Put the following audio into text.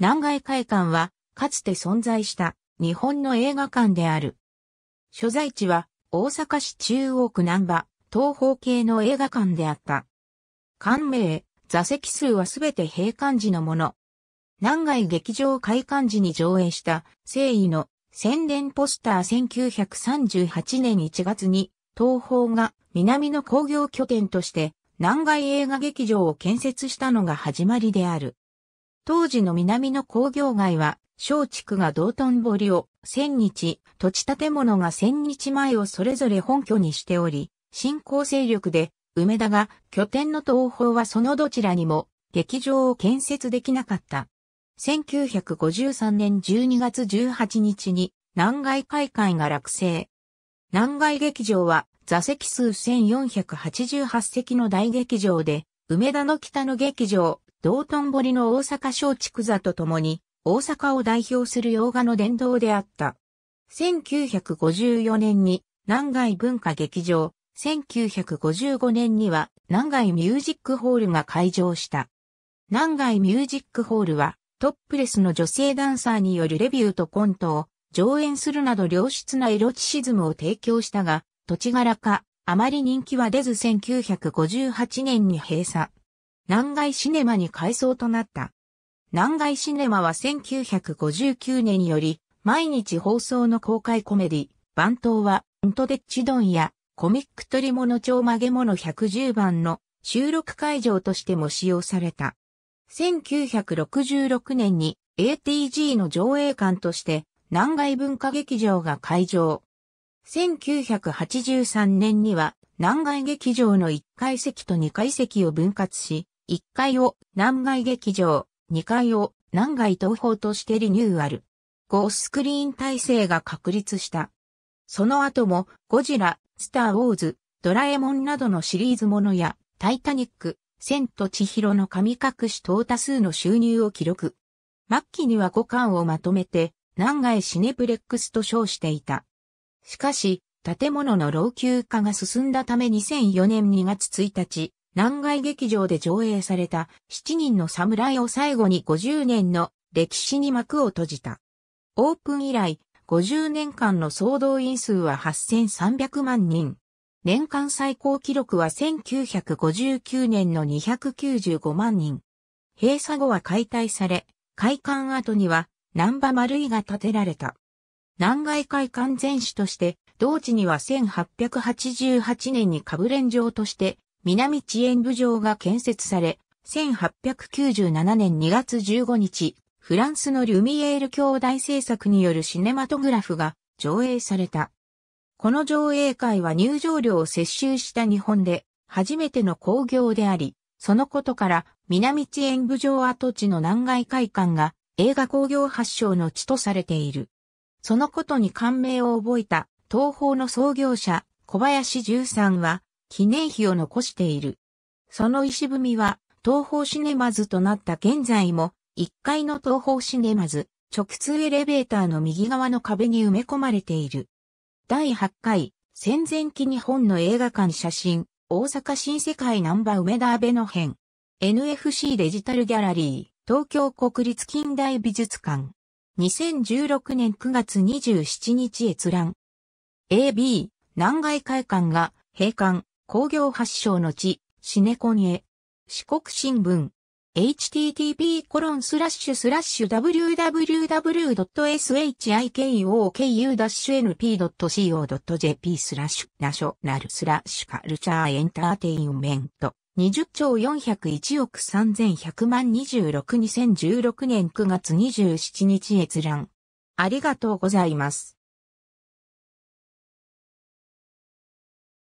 南外会館は、かつて存在した日本の映画館である。所在地は大阪市中央区難波、東方形の映画館であった。館名、座席数はすべて閉館時のもの。南外劇場開館時に上映した誠意の宣伝ポスター1938年1月に東方が南の工業拠点として南外映画劇場を建設したのが始まりである。当時の南の工業街は松竹が道頓堀を千日、土地建物が千日前をそれぞれ本拠にしており、新興勢力で梅田が拠点の東宝はそのどちらにも劇場を建設できなかった。1953年12月18日に南外会館が落成。南外劇場は座席数1488席の大劇場で、梅田の北の劇場、道頓堀の大阪松竹座とともに、大阪を代表する洋画の殿堂であった。1954年に南外文化劇場、1955年には南外ミュージックホールが開場した。南外ミュージックホールはトップレスの女性ダンサーによるレビューとコントを上演するなど良質なエロチシズムを提供したが、土地柄かあまり人気は出ず1958年に閉鎖。南外シネマに改装となった。南外シネマは1959年より毎日放送の公開コメディ、番頭は、んとでっちどんや、コミック取り物超曲げ物110番の収録会場としても使用された。1966年に ATG の上映館として南外文化劇場が開場。1983年には南外劇場の1階席と2階席を分割し、1階を南外劇場、2階を南外東宝としてリニューアル。5スクリーン体制が確立した。その後もゴジラ、スターウォーズ、ドラえもんなどのシリーズものやタイタニック、千と千尋の神隠し等多数の収入を記録。末期には5巻をまとめて南外シネプレックスと称していた。しかし建物の老朽化が進んだため2004年2月1日、南外劇場で上映された7人の侍を最後に50年の歴史に幕を閉じた。オープン以来、50年間の総動員数は8300万人。年間最高記録は1959年の295万人。閉鎖後は解体され、開館後には難波丸井が建てられた。南外会館前市として、同地には1888年に株連場として、南地演舞場が建設され、1897年2月15日、フランスのリュミエール兄弟制作によるシネマトグラフが上映された。この上映会は入場料を接収した日本で初めての興行であり、そのことから南地演舞場跡地の南外会館が映画興行発祥の地とされている。そのことに感銘を覚えた東宝の創業者小林十三は、記念碑を残している。その石踏みは東宝シネマズとなった現在も1階の東宝シネマズ直通エレベーターの右側の壁に埋め込まれている。第8回戦前期日本の映画館写真大阪新世界難波梅田阿部の編 NFC デジタルギャラリー東京国立近代美術館2016年9月27日閲覧 AB 南外会館が閉館興行発祥の地、シネコンへ。四国新聞。http://www.shikoku-np.co.jp/national/culture-entertainment 20兆401億3100万26 2016年9月27日閲覧。ありがとうございます。